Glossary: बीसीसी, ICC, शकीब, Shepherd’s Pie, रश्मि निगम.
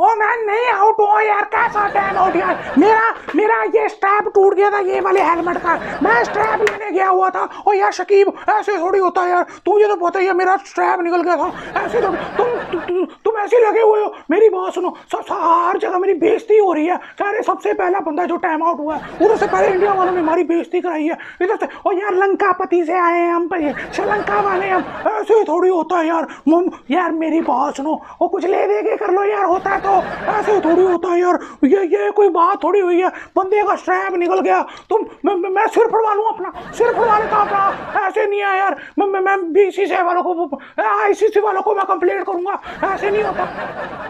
Oh man नहीं out हो यार, कैसा टैन आउट यार, मेरा ये स्ट्रैप टूट गया था ये वाले हेलमेट का, मैं स्ट्रैप लेने गया हुआ था। ओ यार शकीब ऐसे थोड़ी होता है यार, तुझे तो पता ही है मेरा स्ट्रैप निकल गया था। ऐसे तो तुम ऐसे लगे हुए हो। मेरी बात सुनो, हर जगह मेरी बेइज्जती हो रही है, कह रहे सबसे पहला बंदा जो टाइम आउट हुआ है, उधर से पहले इंडिया वालों ने हमारी बेइज्जती कराई है, इधर से ओ यार लंकापति से आए हैं हम, श्रीलंका वाले हम, ऐसे थोड़ी होता है यार। यार मेरी बात सुनो, वो कुछ ले दे के कर लो यार, होता है तो, ऐसे थोड़ी होता है यार। ये कोई बात थोड़ी हुई है, बंदे का स्ट्रैप निकल गया। तुम मैं सिर फड़वा लूँ अपना, सिर फड़वा लेता अपना, ऐसे नहीं है यार। मैं बीसीसी वालों को, आईसीसी वालों को मैं कंप्लेंट करूँगा, ऐसे नहीं होता।